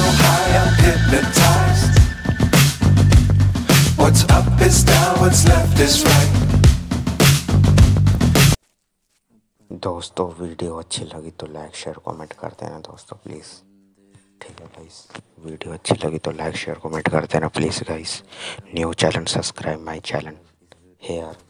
So high, I'm hypnotized. What's up is down, what's left is right. दोस्तों video अच्छी लगी तो like share comment कर देना दोस्तों प्लीज़, ठीक है गाइस। वीडियो अच्छी लगी तो लाइक शेयर कमेंट कर देना please guys. New channel subscribe my channel hair.